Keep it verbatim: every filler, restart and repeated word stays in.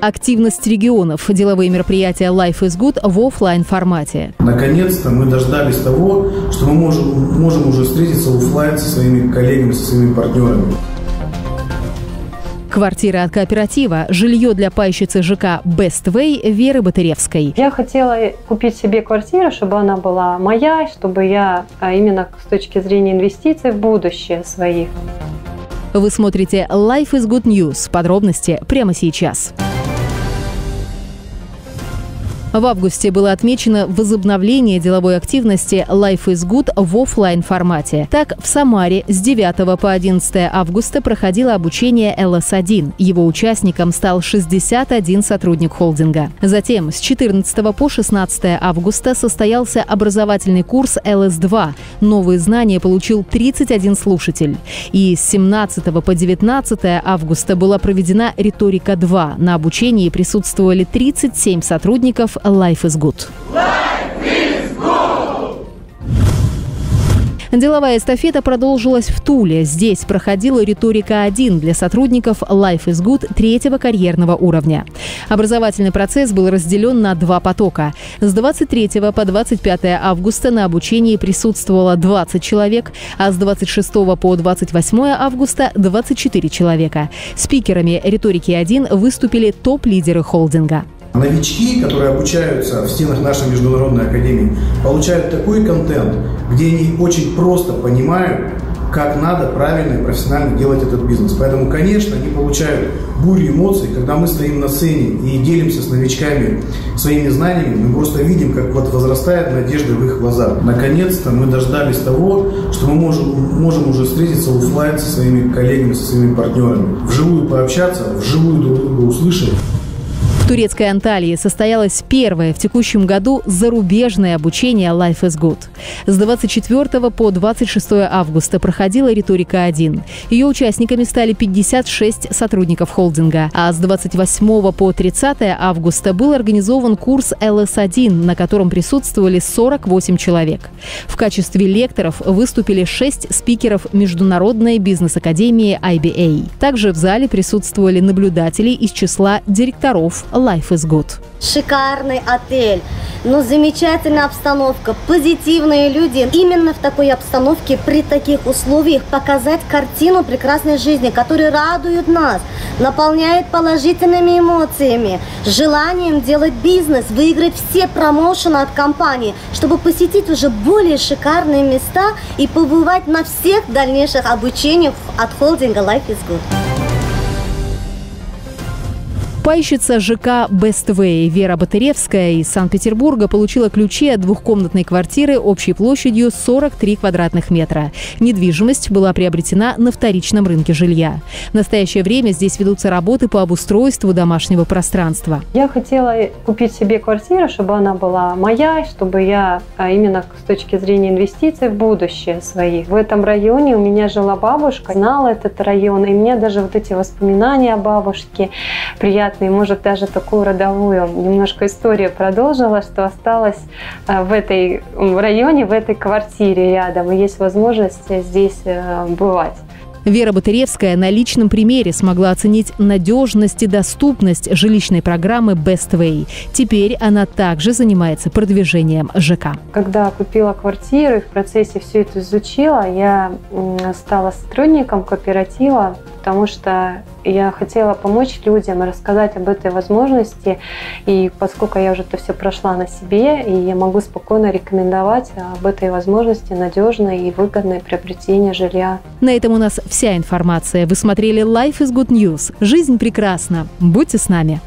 Активность регионов. Деловые мероприятия Life is Good в офлайн-формате. Наконец-то мы дождались того, что мы можем, можем уже встретиться офлайн со своими коллегами, со своими партнерами. Квартира от кооператива, жилье для пайщицы ЖК Best Way Веры Батыревской. Я хотела купить себе квартиру, чтобы она была моя, чтобы я именно с точки зрения инвестиций в будущее своих. Вы смотрите Life is Good News. Подробности прямо сейчас. В августе было отмечено возобновление деловой активности Life is Good в офлайн-формате. Так, в Самаре с девятого по одиннадцатое августа проходило обучение эл эс один. Его участником стал шестьдесят один сотрудник холдинга. Затем с четырнадцатого по шестнадцатое августа состоялся образовательный курс эл эс два. Новые знания получил тридцать один слушатель. И с семнадцатого по девятнадцатое августа была проведена «Риторика-два». На обучении присутствовали тридцать семь сотрудников Life is Good. Life is good. Деловая эстафета продолжилась в Туле. Здесь проходила «Риторика-один» для сотрудников Life is Good третьего карьерного уровня. Образовательный процесс был разделен на два потока. С двадцать третьего по двадцать пятое августа на обучении присутствовало двадцать человек, а с двадцать шестого по двадцать восьмое августа – двадцать четыре человека. Спикерами «Риторики-один» выступили топ-лидеры холдинга. Новички, которые обучаются в стенах нашей международной академии, получают такой контент, где они очень просто понимают, как надо правильно и профессионально делать этот бизнес. Поэтому, конечно, они получают бурю эмоций, когда мы стоим на сцене и делимся с новичками своими знаниями, мы просто видим, как вот возрастает надежда в их глазах. Наконец-то мы дождались того, что мы можем, можем уже встретиться офлайн со своими коллегами, со своими партнерами, вживую пообщаться, вживую друг друга услышать. В турецкой Анталии состоялось первое в текущем году зарубежное обучение Life is Good. С двадцать четвёртого по двадцать шестое августа проходила «Риторика-один». Ее участниками стали пятьдесят шесть сотрудников холдинга. А с двадцать восьмого по тридцатое августа был организован курс эл эс один, на котором присутствовали сорок восемь человек. В качестве лекторов выступили шесть спикеров Международной бизнес-академии ай би эй. Также в зале присутствовали наблюдатели из числа директоров Life is Good. Шикарный отель, но замечательная обстановка, позитивные люди. Именно в такой обстановке, при таких условиях показать картину прекрасной жизни, которая радует нас, наполняет положительными эмоциями, желанием делать бизнес, выиграть все промоушены от компании, чтобы посетить уже более шикарные места и побывать на всех дальнейших обучениях от холдинга Life is Good. Пайщица ЖК Best Way Вера Батыревская из Санкт-Петербурга получила ключи от двухкомнатной квартиры общей площадью сорок три квадратных метра. Недвижимость была приобретена на вторичном рынке жилья. В настоящее время здесь ведутся работы по обустройству домашнего пространства. Я хотела купить себе квартиру, чтобы она была моя, чтобы я именно с точки зрения инвестиций в будущее своих. В этом районе у меня жила бабушка, знала этот район, и мне даже вот эти воспоминания о бабушке приятно. И, может, даже такую родовую немножко историю продолжила, что осталась в этой районе, в этой квартире рядом, и есть возможность здесь бывать. Вера Батыревская на личном примере смогла оценить надежность и доступность жилищной программы Best Way. Теперь она также занимается продвижением ЖК. Когда купила квартиру и в процессе все это изучила, я стала сотрудником кооператива, потому что я хотела помочь людям и рассказать об этой возможности. И поскольку я уже это все прошла на себе, и я могу спокойно рекомендовать об этой возможности надежное и выгодное приобретение жилья. На этом у нас вся информация. Вы смотрели Life is Good News. Жизнь прекрасна. Будьте с нами.